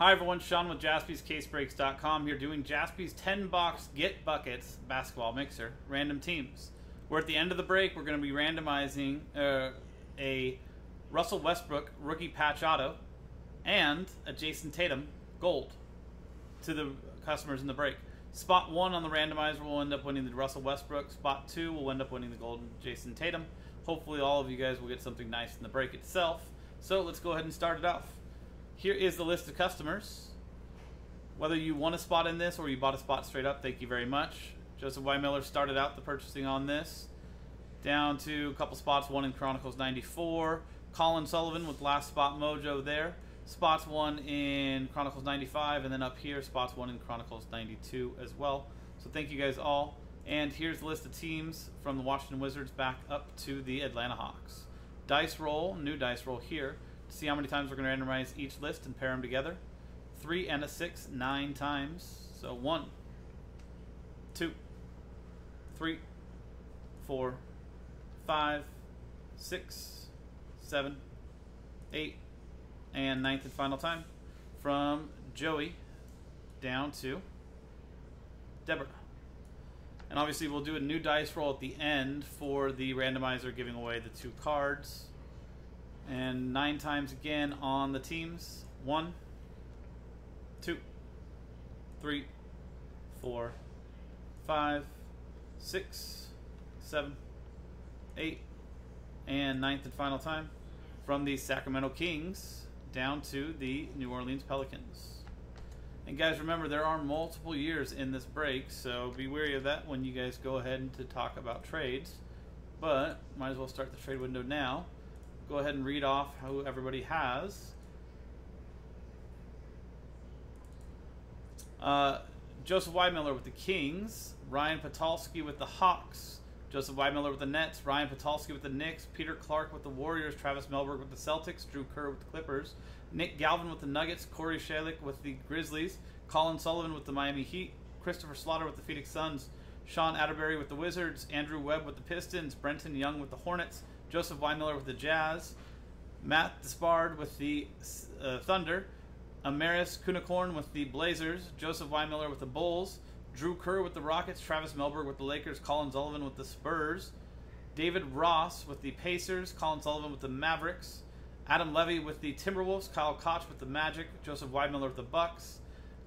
Hi everyone, Sean with JaspysCaseBreaks.com here doing Jaspy's 10-box Get Buckets basketball mixer, random teams. We're at the end of the break. We're going to be randomizing a Russell Westbrook rookie patch auto and a Jason Tatum gold to the customers in the break. Spot 1 on the randomizer will end up winning the Russell Westbrook. Spot 2 will end up winning the golden Jason Tatum. Hopefully all of you guys will get something nice in the break itself. So let's go ahead and start it off. Here is the list of customers. Whether you won a spot in this or you bought a spot straight up, thank you very much. Joseph Y. Miller started out the purchasing on this. Down to a couple spots, one in Chronicles 94. Colin Sullivan with last spot mojo there. Spots 1 in Chronicles 95, and then up here, spots 1 in Chronicles 92 as well. So thank you guys all. And here's the list of teams from the Washington Wizards back up to the Atlanta Hawks. Dice roll, new dice roll here, to see how many times we're going to randomize each list and pair them together. 3 and a 6, 9 times. So 1, 2, 3, 4, 5, 6, 7, 8, and 9th and final time from Joey down to Deborah. And obviously we'll do a new dice roll at the end for the randomizer giving away the 2 cards. And 9 times again on the teams. 1, 2, 3, 4, 5, 6, 7, 8, and 9th and final time from the Sacramento Kings down to the New Orleans Pelicans. And guys, remember, there are multiple years in this break, so be wary of that when you guys go ahead to talk about trades. But might as well start the trade window now. Go ahead and read off who everybody has. Joseph Weidmiller with the Kings. Ryan Patalski with the Hawks. Joseph Weidmiller with the Nets. Ryan Patalski with the Knicks. Peter Clark with the Warriors. Travis Melberg with the Celtics. Drew Kerr with the Clippers. Nick Galvin with the Nuggets. Corey Shalick with the Grizzlies. Colin Sullivan with the Miami Heat. Christopher Slaughter with the Phoenix Suns. Sean Atterbury with the Wizards. Andrew Webb with the Pistons. Brenton Young with the Hornets. Joseph Weidmiller with the Jazz. Matt Desbarred with the Thunder. Amaris Kunicorn with the Blazers. Joseph Weidmiller with the Bulls. Drew Kerr with the Rockets. Travis Melberg with the Lakers. Colin Sullivan with the Spurs. David Ross with the Pacers. Colin Sullivan with the Mavericks. Adam Levy with the Timberwolves, Kyle Koch with the Magic, Joseph Weidmiller with the Bucks,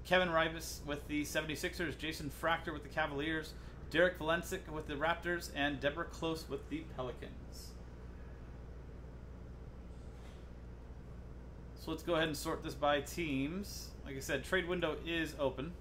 Kevin Rybus with the 76ers, Jason Fractor with the Cavaliers, Derek Valensic with the Raptors, and Deborah Close with the Pelicans. So let's go ahead and sort this by teams. Like I said, trade window is open.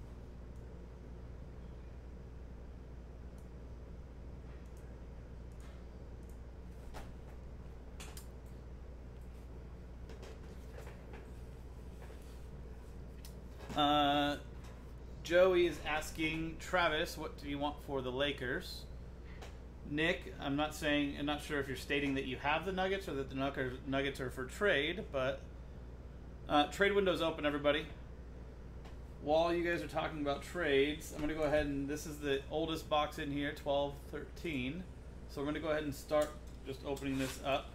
Joey is asking Travis, what do you want for the Lakers? Nick, I'm not sure if you're stating that you have the Nuggets or that the Nuggets are for trade, but trade window's open, everybody. While you guys are talking about trades, I'm going to go ahead and, this is the oldest box in here, 12, 13. So we're going to go ahead and start just opening this up.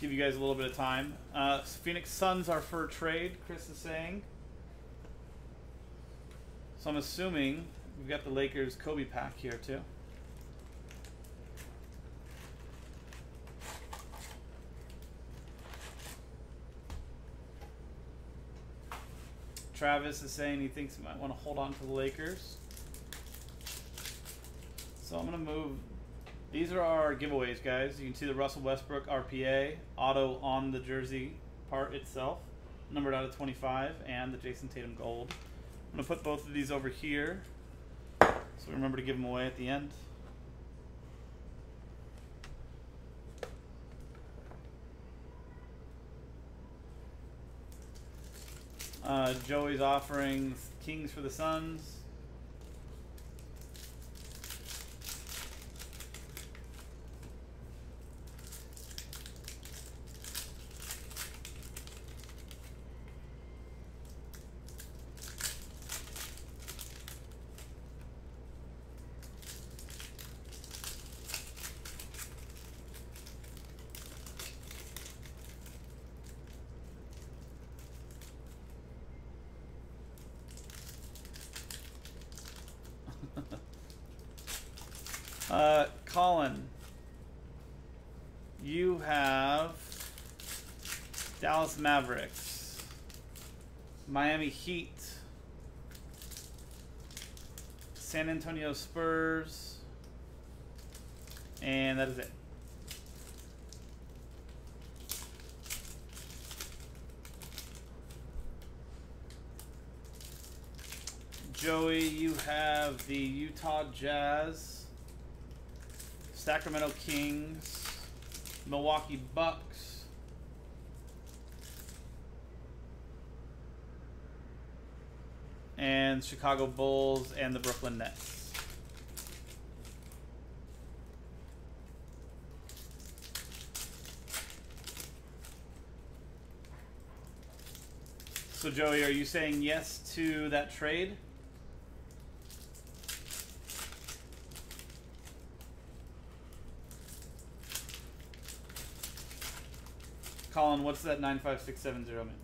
Give you guys a little bit of time. Phoenix Suns are for trade, Chris is saying. So I'm assuming we've got the Lakers Kobe pack here too. Travis is saying he thinks he might want to hold on to the Lakers. So I'm going to move. These are our giveaways, guys. You can see the Russell Westbrook RPA auto on the jersey part itself, numbered out of 25, and the Jason Tatum gold. I'm going to put both of these over here, so remember to give them away at the end. Joey's offering Kings for the Suns. Colin, you have Dallas Mavericks, Miami Heat, San Antonio Spurs, and that is it. Joey, you have the Utah Jazz, Sacramento Kings, Milwaukee Bucks, and Chicago Bulls, and the Brooklyn Nets. So Joey, are you saying yes to that trade? Colin, what's that 95670 mean?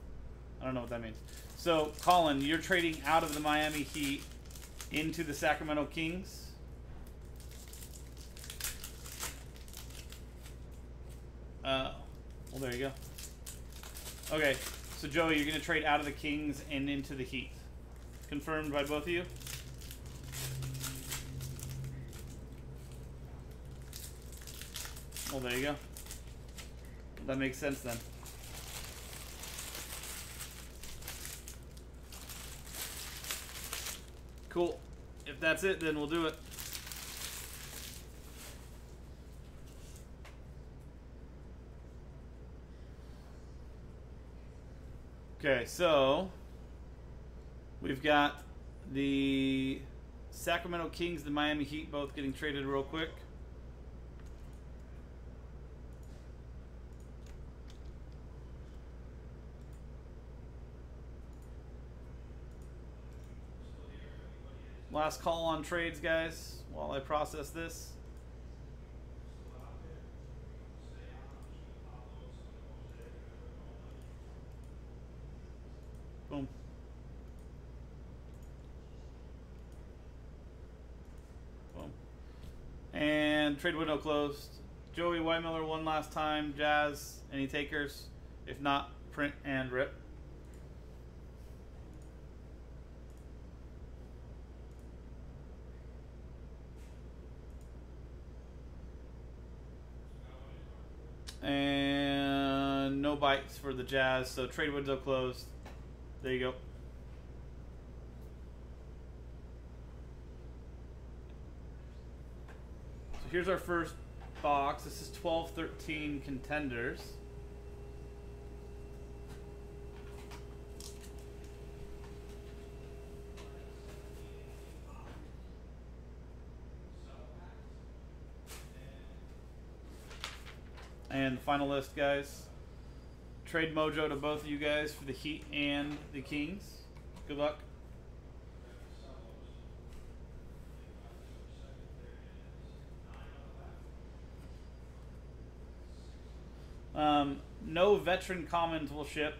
I don't know what that means. So, Colin, you're trading out of the Miami Heat into the Sacramento Kings. Well, there you go. Okay, so Joey, you're going to trade out of the Kings and into the Heat. Confirmed by both of you? Well, there you go. That makes sense then. Cool. If that's it, then we'll do it. Okay, so we've got the Sacramento Kings, the Miami Heat, both getting traded real quick. Last call on trades, guys, while I process this. Boom. Boom. And trade window closed. Joey Y. Miller one last time. Jazz, any takers? If not, print and rip. And no bites for the Jazz, so trade window closed. There you go. So here's our first box. This is 12-13 contenders. And the final list, guys. Trade mojo to both of you guys for the Heat and the Kings. Good luck. No veteran commons will ship.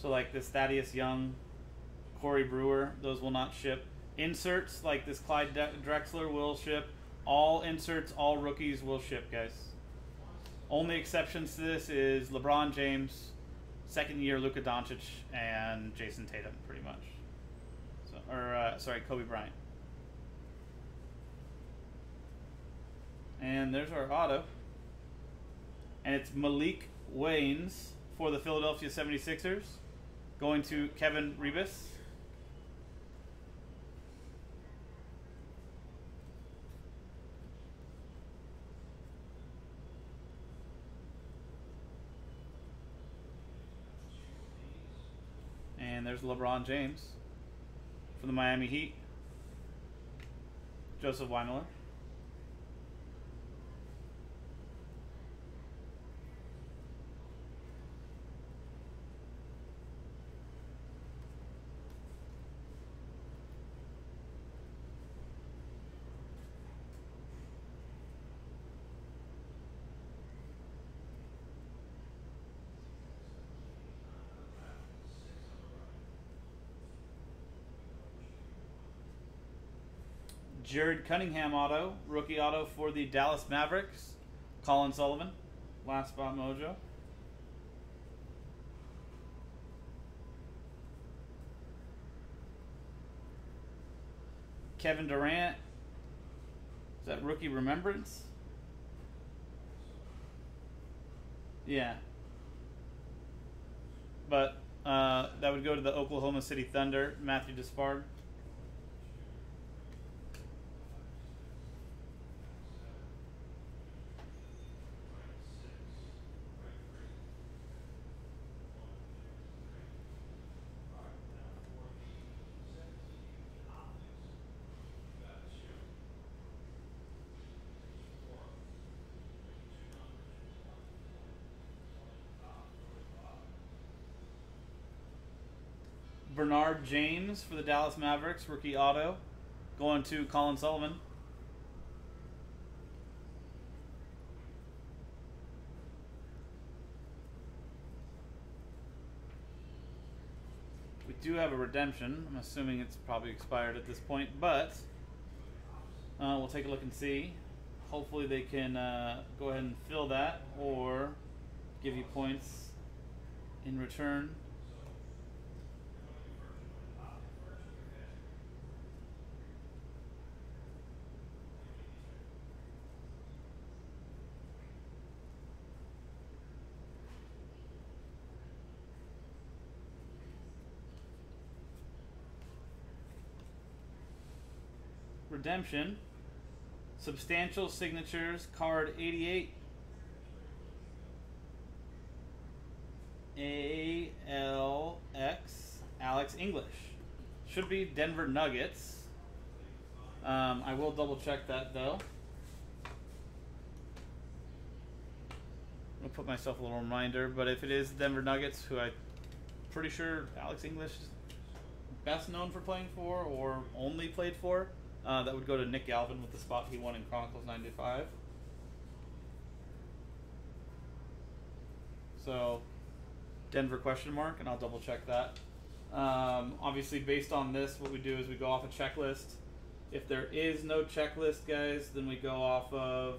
So like this Thaddeus Young, Corey Brewer, those will not ship. Inserts like this Clyde Drexler will ship. All inserts, all rookies will ship, guys. Only exceptions to this is LeBron James, second-year Luka Doncic, and Jason Tatum, pretty much. So, or sorry, Kobe Bryant. And there's our auto. And it's Malik Waynes for the Philadelphia 76ers, going to Kevin Rybus. And there's LeBron James for the Miami Heat. Joseph Weidmiller. Jared Cunningham auto, rookie auto for the Dallas Mavericks. Colin Sullivan, last spot mojo. Kevin Durant, is that rookie remembrance? Yeah. But that would go to the Oklahoma City Thunder, Matt Desbarred. Bernard James for the Dallas Mavericks, rookie auto, going to Colin Sullivan. We do have a redemption. I'm assuming it's probably expired at this point, but we'll take a look and see. Hopefully they can go ahead and fill that or give you points in return. Redemption, substantial signatures, card 88, ALX, Alex English. Should be Denver Nuggets. I will double check that though. I'll put myself a little reminder, but if it is Denver Nuggets, who I'm pretty sure Alex English is best known for playing for or only played for, that would go to Nick Galvin with the spot he won in Chronicles 95. So, Denver question mark, and I'll double check that. Obviously, based on this, what we do is we go off a checklist. If there is no checklist, guys, then we go off of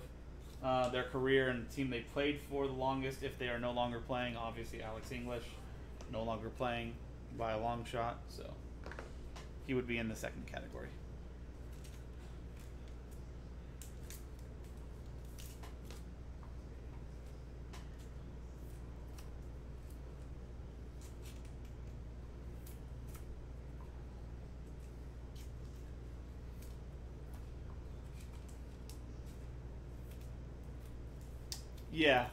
their career and the team they played for the longest. If they are no longer playing, obviously Alex English, no longer playing by a long shot. So, he would be in the second category. Yeah.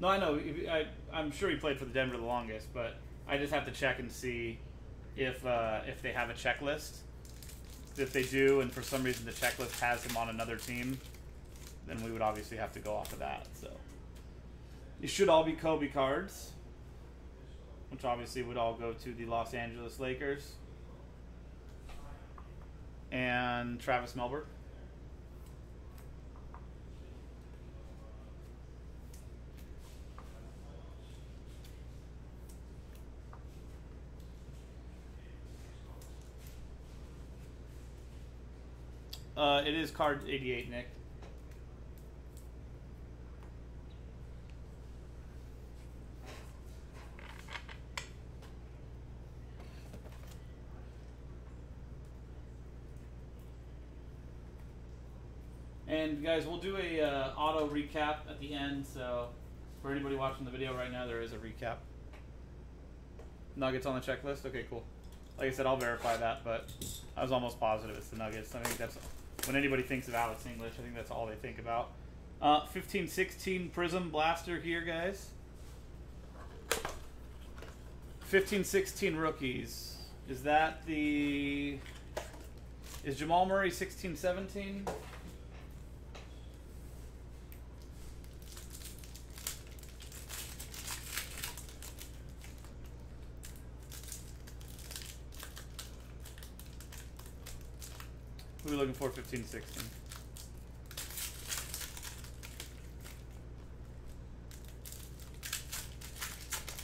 No, I know. I'm sure he played for the Denver the longest, but I just have to check and see if they have a checklist. If they do, and for some reason the checklist has him on another team, then we would obviously have to go off of that. So it should all be Kobe cards, which obviously would all go to the Los Angeles Lakers. And Travis Melberg. It is card 88, Nick. And guys, we'll do a auto recap at the end. So for anybody watching the video right now, there is a recap. Nuggets on the checklist. Okay, cool. Like I said, I'll verify that, but I was almost positive it's the Nuggets. I think that's. When anybody thinks of Alex English, I think that's all they think about. 15-16 Prism Blaster here, guys. 15-16 rookies. Is that the... Is Jamal Murray 16-17? Who are we looking for? 15-16.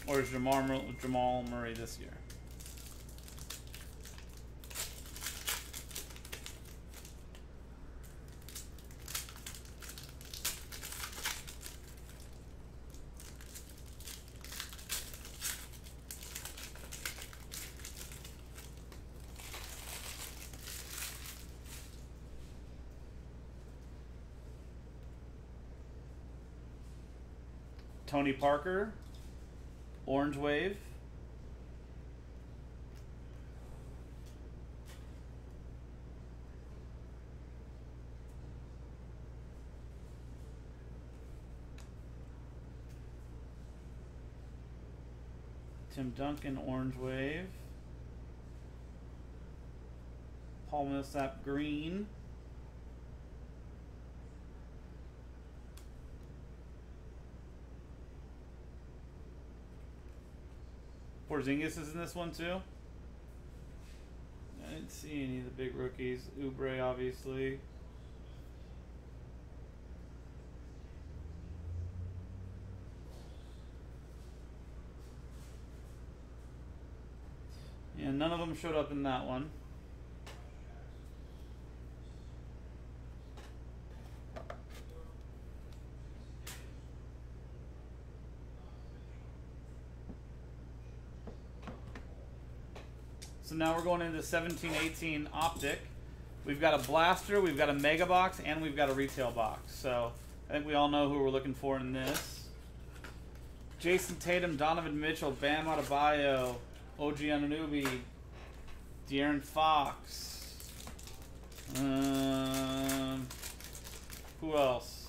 Or is Jamal Murray this year? Tony Parker, Orange Wave. Tim Duncan, Orange Wave. Paul Millsap, Green. Porzingis is in this one too. I didn't see any of the big rookies. Oubre, obviously. Yeah, none of them showed up in that one. So now we're going into 17-18 Optic. We've got a blaster, we've got a mega box, and we've got a retail box. So I think we all know who we're looking for in this. Jason Tatum, Donovan Mitchell, Bam Adebayo, OG Anunoby, De'Aaron Fox. Who else?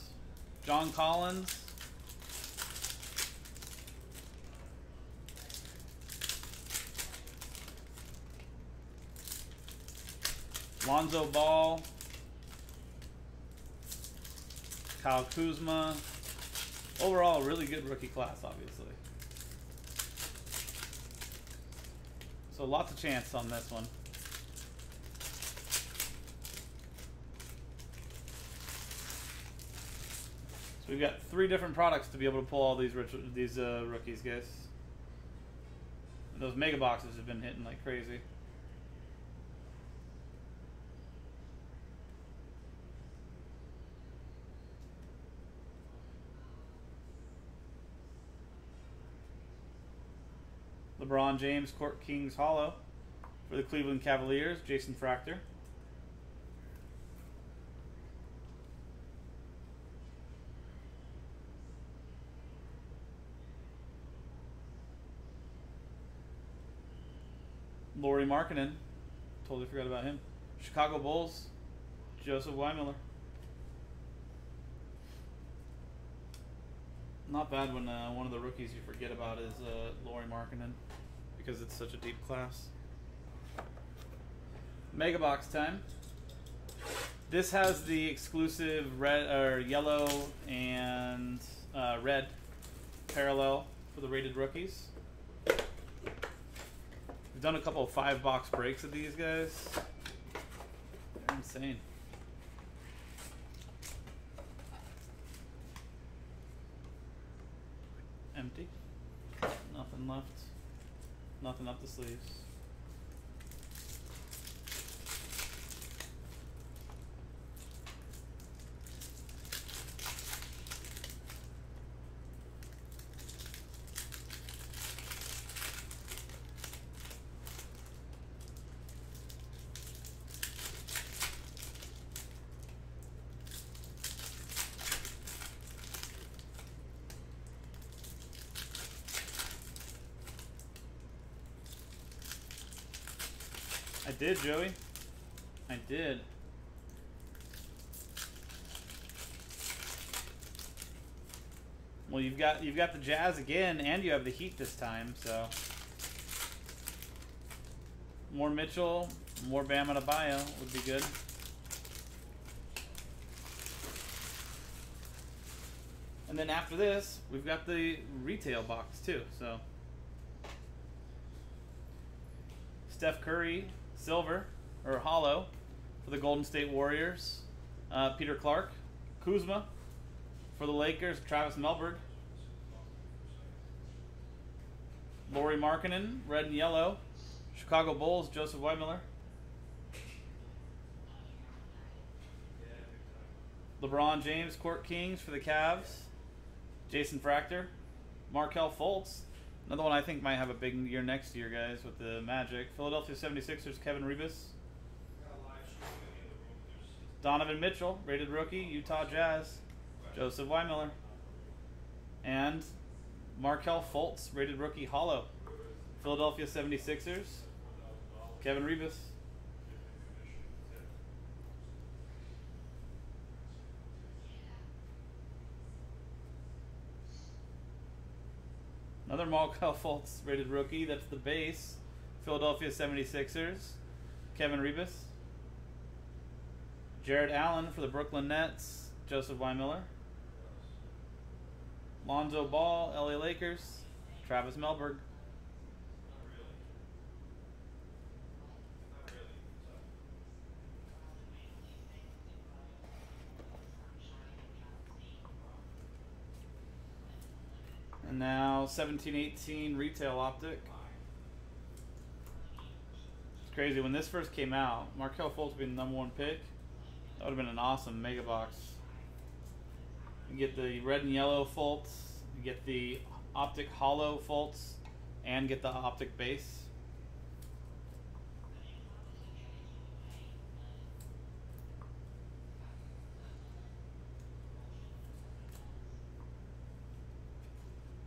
John Collins. Lonzo Ball, Kyle Kuzma. Overall, a really good rookie class, obviously. So lots of chance on this one. So we've got three different products to be able to pull all these rookies, guys. Those mega boxes have been hitting like crazy. LeBron James, Court Kings Hollow for the Cleveland Cavaliers, Jason Fractor. Lauri Markkanen, totally forgot about him. Chicago Bulls, Joseph Y. Miller. Not bad when one of the rookies you forget about is Lauri Markkanen, because it's such a deep class. Mega box time. This has the exclusive red or yellow and red parallel for the rated rookies. We've done a couple of 5-box breaks of these guys. They're insane. Empty. Nothing left. Nothing up the sleeves. I did, Joey. I did. Well, you've got the Jazz again, and you have the Heat this time. So more Mitchell, more Bam Adebayo would be good. And then after this, we've got the retail box too. So Steph Curry. Silver, or hollow, for the Golden State Warriors. Peter Clark. Kuzma, for the Lakers. Travis Melberg. Lauri Markkanen, red and yellow. Chicago Bulls, Joseph Y. Miller. LeBron James, Court Kings, for the Cavs. Jason Fractor. Markelle Fultz. Another one I think might have a big year next year, guys, with the Magic. Philadelphia 76ers, Kevin Rybus. Donovan Mitchell, rated rookie, Utah Jazz, Joseph Y. Miller. And Markelle Fultz, rated rookie hollow. Philadelphia 76ers, Kevin Rybus. Another Markelle Fultz rated rookie. That's the base. Philadelphia 76ers, Kevin Rybus. Jared Allen for the Brooklyn Nets, Joseph Y. Miller. Lonzo Ball, LA Lakers, Travis Melberg. And now 17-18 retail optic. It's crazy. When this first came out, Markelle Fultz would be the #1 pick. That would have been an awesome mega box. You get the red and yellow Fultz, you get the optic hollow Fultz, and get the optic base.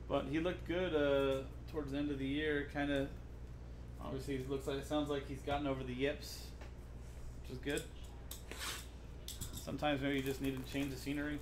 But he looked good towards the end of the year. Kind of, obviously, it looks like, it sounds like he's gotten over the yips, which is good. Sometimes maybe you just need to change the scenery.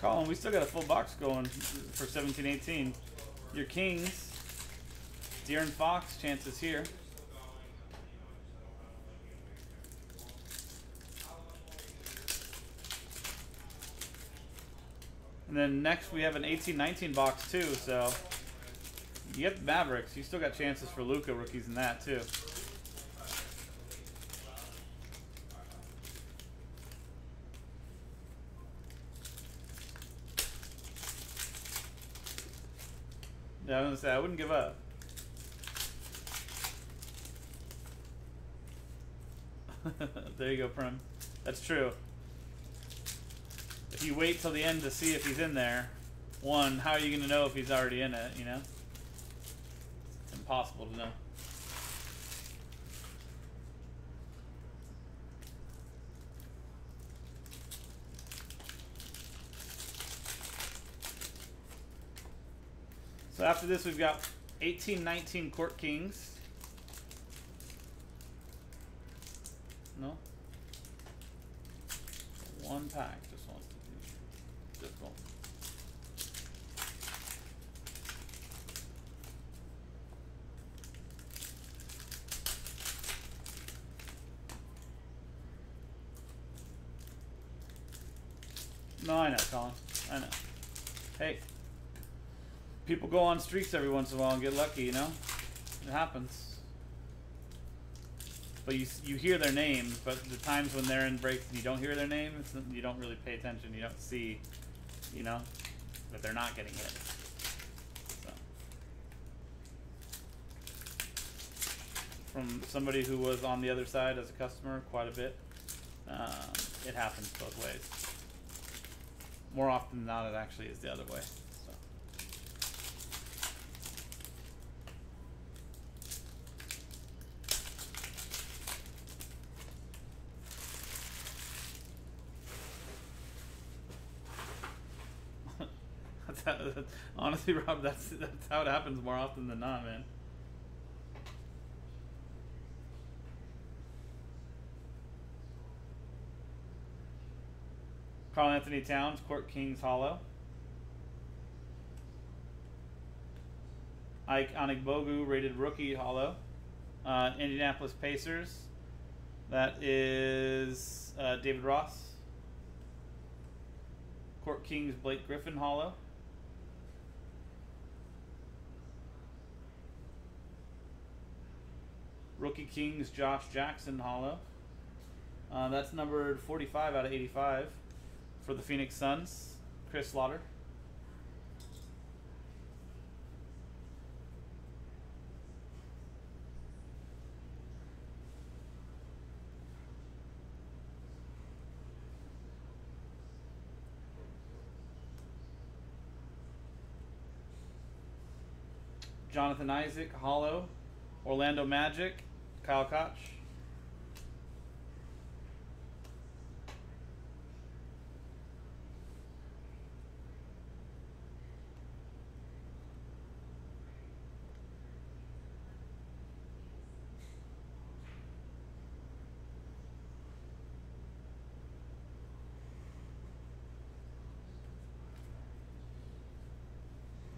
Colin, we still got a full box going for 17-18. Your Kings, De'Aaron Fox chances here. And then next we have an 18-19 box too, so you have the Mavericks. You still got chances for Luka rookies in that too. Yeah, I was gonna say, I wouldn't give up. There you go, Prim. That's true. If you wait till the end to see if he's in there, one, how are you gonna know if he's already in it, you know? It's impossible to know. So after this, we've got 18-19 Court Kings. No? One pack just wants to be difficult. No, I know, Colin. I know. Hey. People go on streaks every once in a while and get lucky, you know? It happens. But you hear their names, but the times when they're in breaks and you don't hear their name, you don't really pay attention. You don't see, you know, that they're not getting hit. So. From somebody who was on the other side as a customer quite a bit, it happens both ways. More often than not, it actually is the other way. Honestly, Rob, that's how it happens more often than not, man. Carl Anthony Towns, Court Kings hollow. Ike Onigbogu, rated rookie hollow. Indianapolis Pacers. That is David Ross. Court Kings, Blake Griffin hollow. Rookie Kings, Josh Jackson hollow. That's numbered 45 out of 85 for the Phoenix Suns, Chris Slaughter. Jonathan Isaac, hollow. Orlando Magic, Kyle Koch.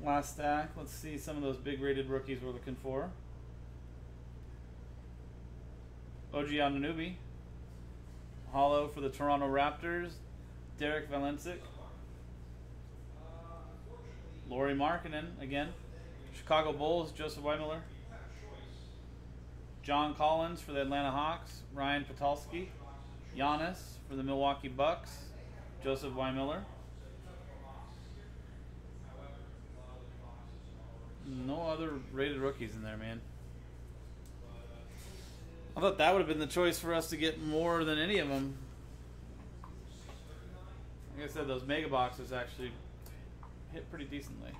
Last stack. Let's see some of those big rated rookies we're looking for. OG Anunoby, hollow for the Toronto Raptors, Derek Valensic. Lauri Markkanen, again. Chicago Bulls, Joseph Y. Miller. John Collins for the Atlanta Hawks, Ryan Patalski. Giannis for the Milwaukee Bucks, Joseph Y. Miller. No other rated rookies in there, man. I thought that would have been the choice for us to get more than any of them. Like I said, those mega boxes actually hit pretty decently.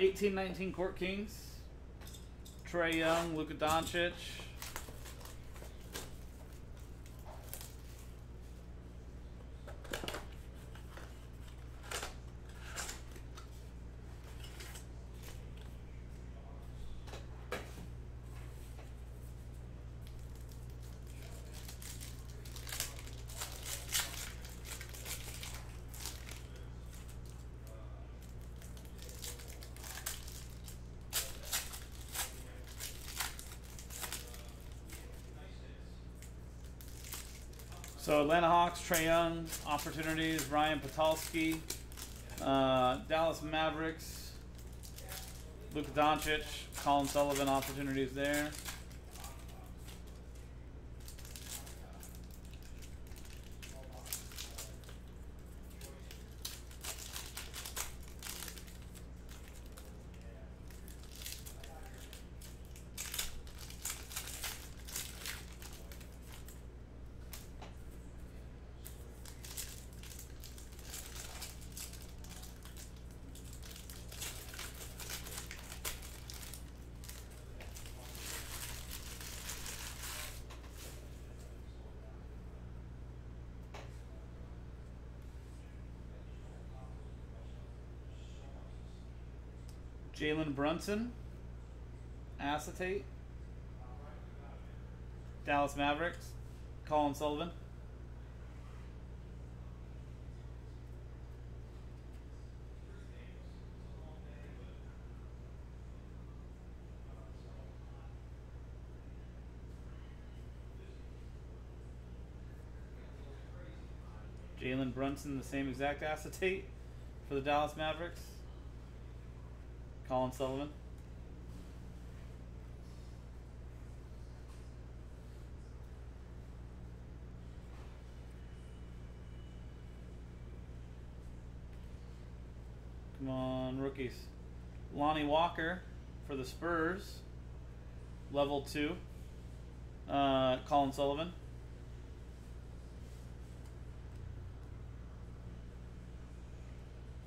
'18-19 Court Kings, Trae Young, Luka Doncic, so Atlanta Hawks, Trae Young, opportunities, Ryan Patalski, Dallas Mavericks, Luka Doncic, Colin Sullivan, opportunities there. Jalen Brunson, acetate, Dallas Mavericks, Colin Sullivan. Jalen Brunson, the same exact acetate for the Dallas Mavericks. Colin Sullivan. Come on, rookies. Lonnie Walker for the Spurs. Level 2. Colin Sullivan.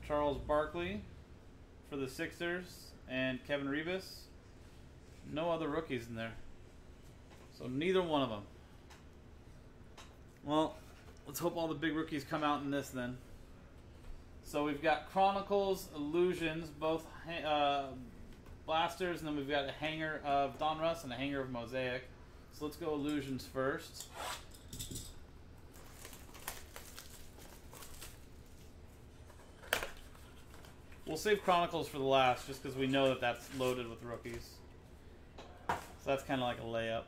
Charles Barkley for the Sixers, and Kevin Rybus. No other rookies in there. So neither one of them. Well, let's hope all the big rookies come out in this then. So we've got Chronicles, Illusions, both blasters, and then we've got a hanger of Donruss and a hanger of Mosaic. So let's go Illusions first. We'll save Chronicles for the last, just because we know that that's loaded with rookies. So that's kind of like a layup.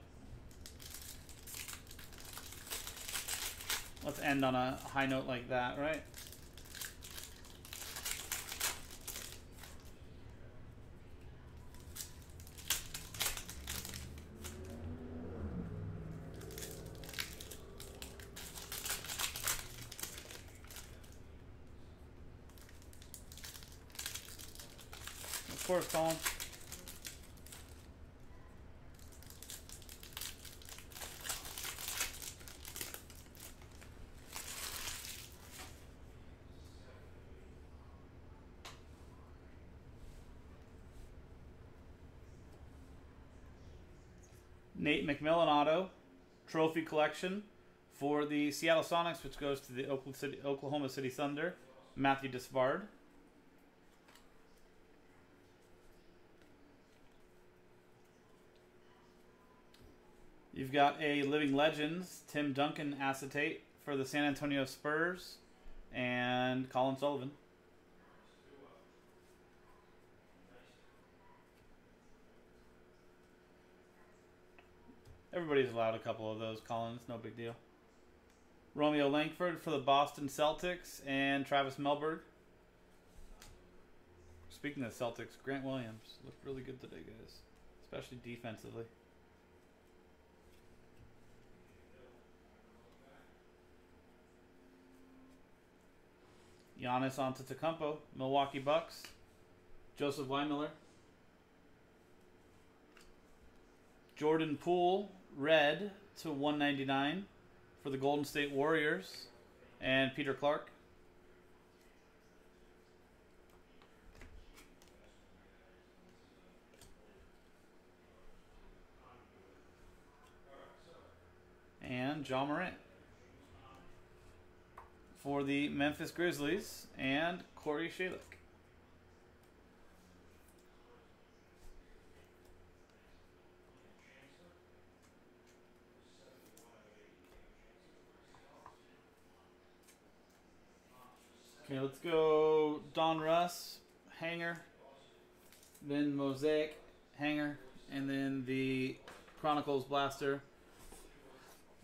Let's end on a high note like that, right? Of course, Colin. Nate McMillan auto trophy collection for the Seattle Sonics, which goes to the Oklahoma City Thunder, Matthew Desbarred. You've got a Living Legends, Tim Duncan acetate for the San Antonio Spurs, and Colin Sullivan. Everybody's allowed a couple of those, Colin. It's no big deal. Romeo Langford for the Boston Celtics, and Travis Melberg. Speaking of Celtics, Grant Williams looked really good today, guys, especially defensively. Giannis Antetokounmpo, Milwaukee Bucks, Joseph Y. Miller. Jordan Poole, red /199 for the Golden State Warriors, and Peter Clark. And Ja Morant for the Memphis Grizzlies, and Corey Shalick. Okay, let's go Don Russ, hanger, then Mosaic, hanger, and then the Chronicles blaster.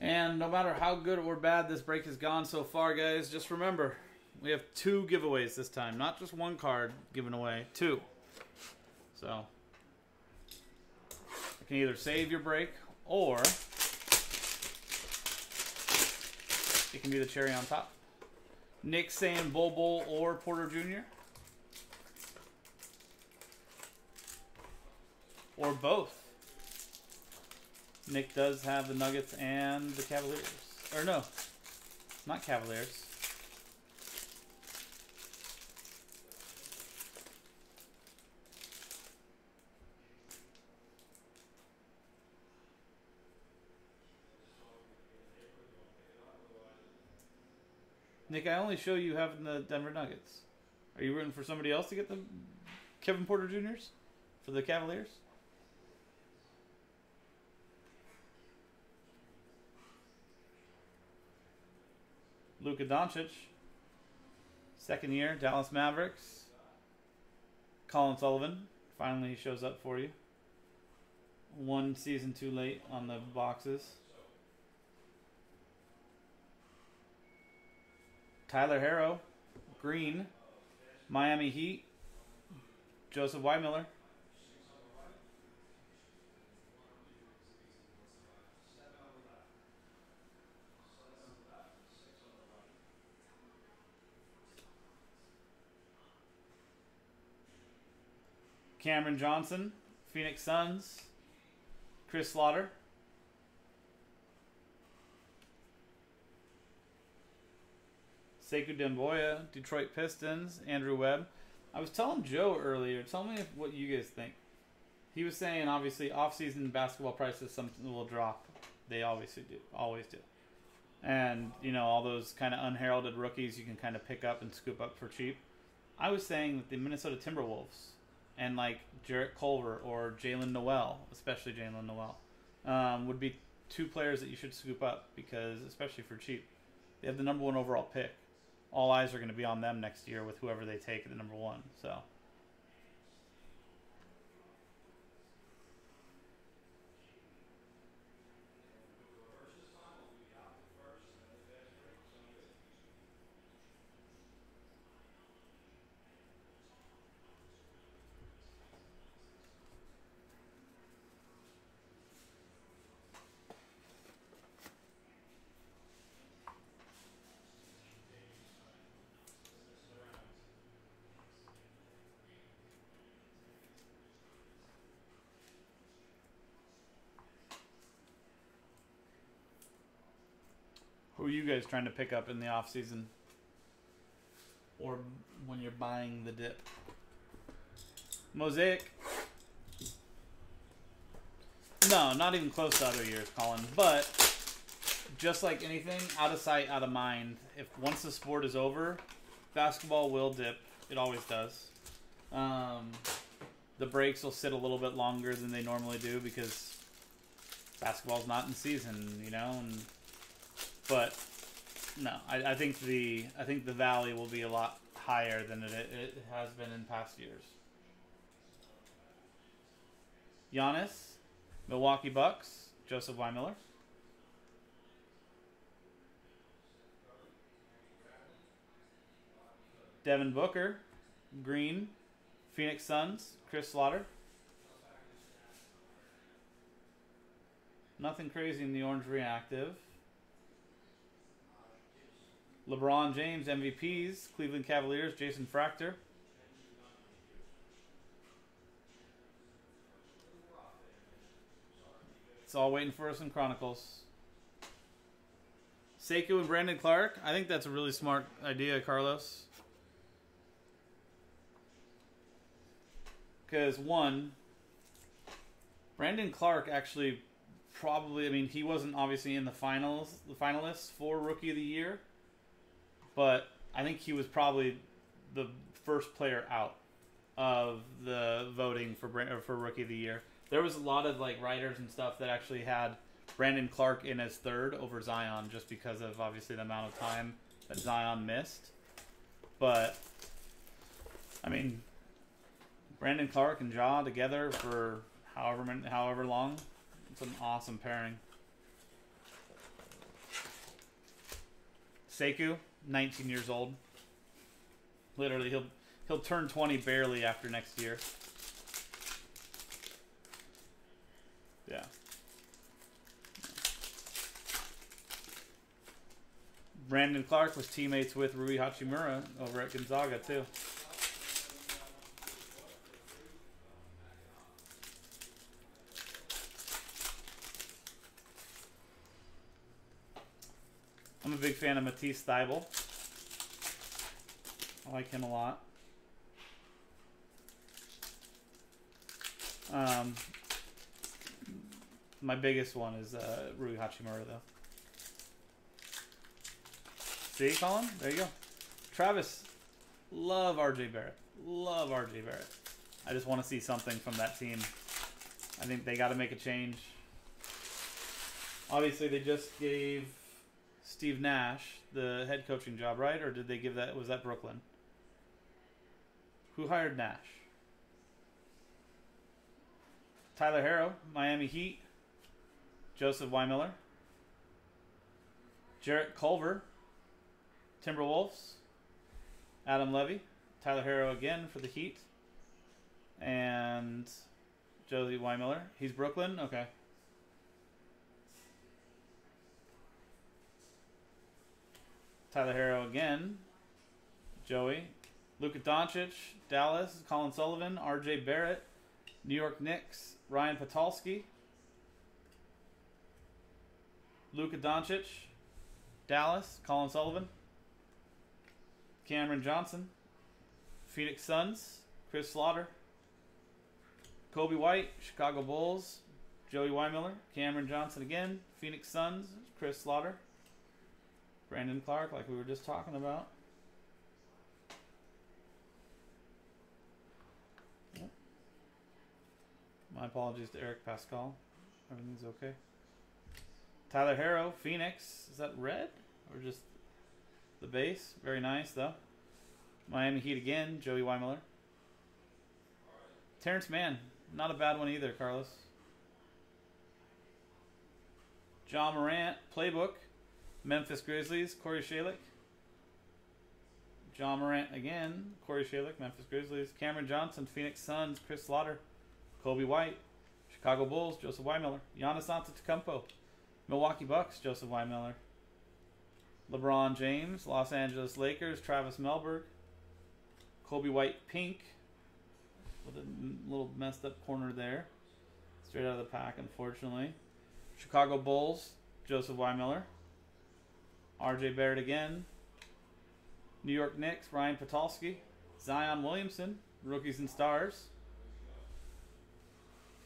And no matter how good or bad this break has gone so far, guys, just remember, we have 2 giveaways this time. Not just 1 card given away, 2. So, you can either save your break, or it can be the cherry on top. Nick saying Bol Bol or Porter Jr. Or both. Nick does have the Nuggets and the Cavaliers. Or no, not Cavaliers. Nick, I only show you having the Denver Nuggets. Are you rooting for somebody else to get the Kevin Porter Jr.'s for the Cavaliers? Luka Doncic, 2nd year, Dallas Mavericks. Colin Sullivan, finally he shows up for you. 1 season too late on the boxes. Tyler Herro, green, Miami Heat, Joseph Y. Miller. Cameron Johnson, Phoenix Suns, Chris Slaughter. Sekou Demboya, Detroit Pistons, Andrew Webb. I was telling Joe earlier, tell me what you guys think. He was saying, obviously, off-season basketball prices will drop. They always do. And, you know, all those kind of unheralded rookies you can kind of pick up and scoop up for cheap. I was saying that the Minnesota Timberwolves and like Jarrett Culver or Jalen Noel, especially Jalen Noel, would be 2 players that you should scoop up because, especially for cheap, they have the #1 overall pick. all eyes are going to be on them next year with whoever they take at the #1. So who are you guys trying to pick up in the offseason? Or when you're buying the dip? Mosaic. No, not even close to other years, Colin. But just like anything, out of sight, out of mind. If once the sport is over, basketball will dip. It always does. The breaks will sit a little bit longer than they normally do because basketball's not in season, you know? And but no, I think the valley will be a lot higher than it has been in past years. Giannis, Milwaukee Bucks, Joseph Y. Miller. Devin Booker, Green, Phoenix Suns, Chris Slaughter. Nothing crazy in the Orange Reactive. LeBron James, MVPs, Cleveland Cavaliers, Jason Fractor. It's all waiting for us in Chronicles. Sekou and Brandon Clarke. I think that's a really smart idea, Carlos. Because, one, Brandon Clarke actually probably, I mean, he wasn't obviously in the finalists for Rookie of the Year. But I think he was probably the first player out of the voting for Rookie of the Year. There was a lot of like writers and stuff that actually had Brandon Clarke in as third over Zion just because of obviously the amount of time that Zion missed. But I mean, Brandon Clarke and Ja together for however long, it's an awesome pairing. Sekou. 19 years old. Literally, he'll turn 20 barely after next year. Yeah. Brandon Clarke was teammates with Rui Hachimura over at Gonzaga, too. I'm a big fan of Matisse Thybulle. I like him a lot. My biggest one is Rui Hachimura, though. See, Colin? There you go. Travis, love RJ Barrett. Love RJ Barrett. I just want to see something from that team. I think they got to make a change. Obviously, they just gave Steve Nash the head coaching job, right? Or did they give that? Was that Brooklyn? Who hired Nash? Tyler Herro, Miami Heat. Joseph Y. Miller. Jarrett Culver. Timberwolves. Adam Levy. Tyler Herro again for the Heat. And Josie Y. Miller. He's Brooklyn? Okay. Tyler Herro again, Joey, Luka Doncic, Dallas, Colin Sullivan, RJ Barrett, New York Knicks, Ryan Patalski, Luka Doncic, Dallas, Colin Sullivan, Cameron Johnson, Phoenix Suns, Chris Slaughter, Kobe White, Chicago Bulls, Joey Weidmiller, Cameron Johnson again, Phoenix Suns, Chris Slaughter, Brandon Clarke, like we were just talking about. My apologies to Eric Pascal. Everything's okay. Tyler Herro, Phoenix. Is that red? Or just the base. Very nice, though. Miami Heat again, Joey Y. Miller. Terrence Mann, not a bad one either, Carlos. Ja Morant, playbook. Memphis Grizzlies, Corey Shalick. Ja Morant again, Corey Shalick, Memphis Grizzlies. Cameron Johnson, Phoenix Suns, Chris Slaughter. Kobe White, Chicago Bulls, Joseph Y. Miller. Giannis Antetokounmpo, Milwaukee Bucks, Joseph Y. Miller. LeBron James, Los Angeles Lakers, Travis Melberg. Kobe White, pink. With a little messed up corner there. Straight out of the pack, unfortunately. Chicago Bulls, Joseph Y. Miller. RJ Barrett again. New York Knicks, Ryan Patalski. Zion Williamson, Rookies and Stars.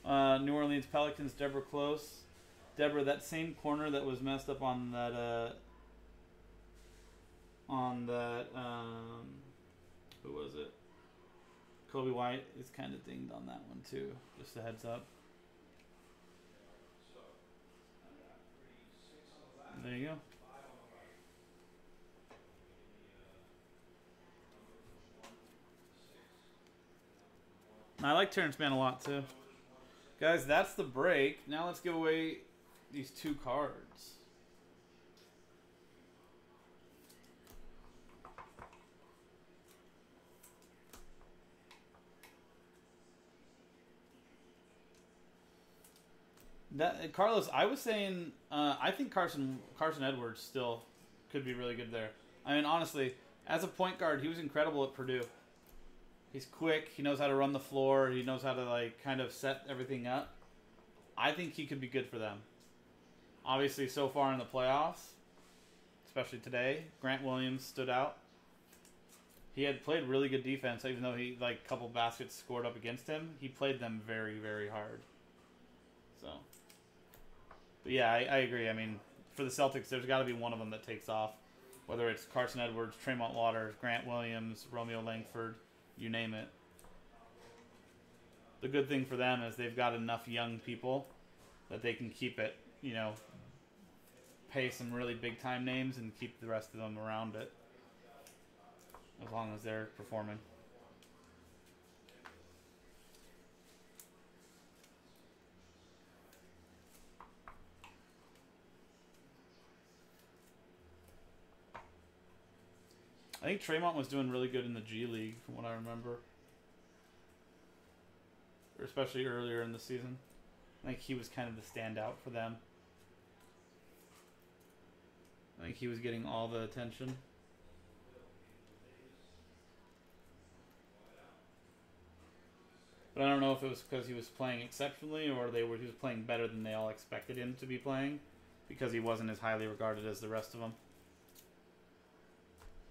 New Orleans Pelicans, Deborah Close. Deborah, that same corner that was messed up on that... who was it? Kobe White is kind of dinged on that one too. Just a heads up. And there you go. I like Terrence Mann a lot too. Guys, that's the break. Now let's give away these two cards. That, Carlos, I was saying, I think Carson Edwards still could be really good there. I mean, honestly, as a point guard, he was incredible at Purdue. He's quick. He knows how to run the floor. He knows how to, like, kind of set everything up. I think he could be good for them. Obviously, so far in the playoffs, especially today, Grant Williams stood out. He had played really good defense, even though he, like, a couple baskets scored up against him. He played them very, very hard. So... But yeah, I agree. I mean, for the Celtics, there's got to be one of them that takes off, whether it's Carson Edwards, Tremont Waters, Grant Williams, Romeo Langford, you name it. The good thing for them is they've got enough young people that they can keep it, you know, pay some really big-time names and keep the rest of them around it as long as they're performing. I think Tremont was doing really good in the G League, from what I remember. Or especially earlier in the season. I think he was kind of the standout for them. I think he was getting all the attention. But I don't know if it was because he was playing exceptionally or he was playing better than they all expected him to be playing, because he wasn't as highly regarded as the rest of them.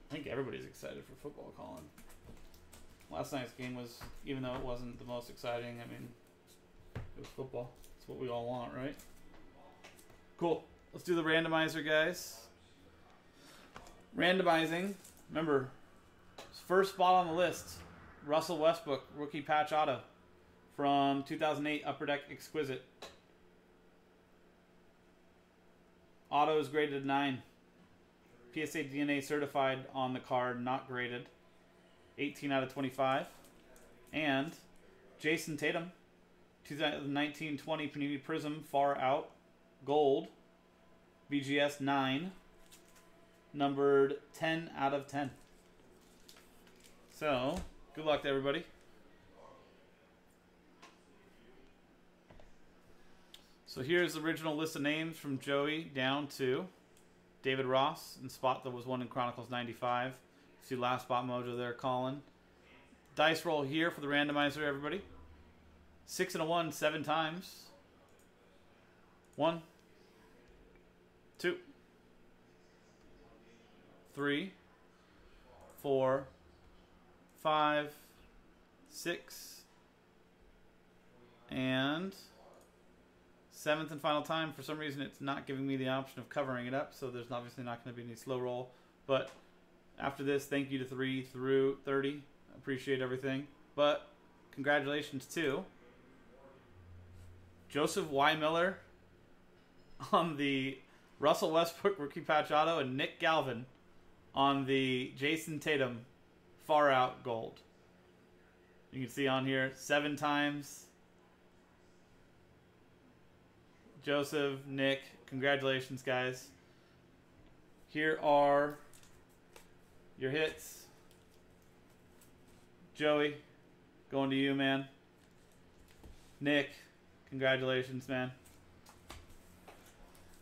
I think everybody's excited for football, Colin. Last night's game was, even though it wasn't the most exciting, I mean, it was football. It's what we all want, right? Cool. Let's do the randomizer, guys. Randomizing. Remember, first spot on the list, Russell Westbrook, rookie patch auto from 2008 Upper Deck Exquisite. Auto is graded 9. PSA DNA certified on the card, not graded. 18 out of 25. And Jason Tatum, 2019-20 Panini Prism, far out, gold, BGS 9, numbered 10 out of 10. So, good luck to everybody. So here's the original list of names from Joey down to... David Ross in spot that was one in Chronicles 95. See last spot mojo there, Colin. Dice roll here for the randomizer, everybody. 6 and a 1, 7 times. 1, 2, 3, 4, 5, 6. And... 7th and final time. For some reason, it's not giving me the option of covering it up, so there's obviously not going to be any slow roll. But after this, thank you to 3 through 30. I appreciate everything. But congratulations to Joseph Y. Miller on the Russell Westbrook rookie patch auto and Nick Galvin on the Jason Tatum far out gold. You can see on here 7 times. Joseph, Nick, congratulations, guys. Here are your hits. Joey, going to you, man. Nick, congratulations, man.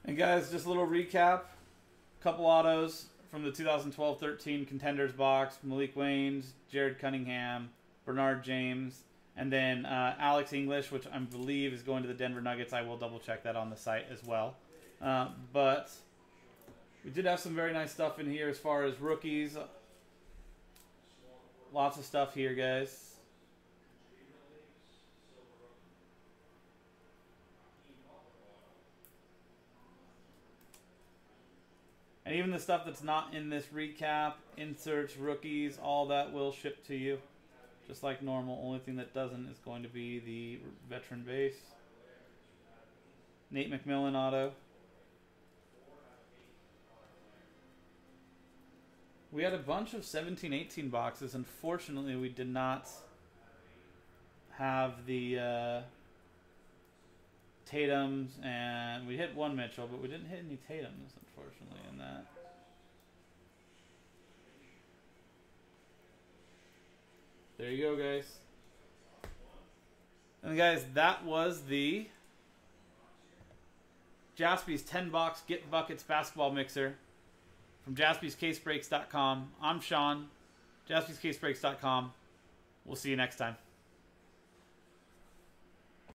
And guys, just a little recap. A couple autos from the 2012-13 Contenders box. Malik Waynes, Jared Cunningham, Bernard James, and then Alex English, which I believe is going to the Denver Nuggets. I will double-check that on the site as well. But we did have some very nice stuff in here as far as rookies. Lots of stuff here, guys. And even the stuff that's not in this recap, inserts, rookies, all that will ship to you. Just like normal, only thing that doesn't is going to be the veteran base. Nate McMillan auto. We had a bunch of 17-18 boxes. Unfortunately, we did not have the Tatums, and we hit one Mitchell, but we didn't hit any Tatums, unfortunately, in that. There you go, guys. And guys, that was the Jaspys 10-box Get Buckets basketball mixer from JaspysCaseBreaks.com. I'm Sean, JaspysCaseBreaks.com. We'll see you next time.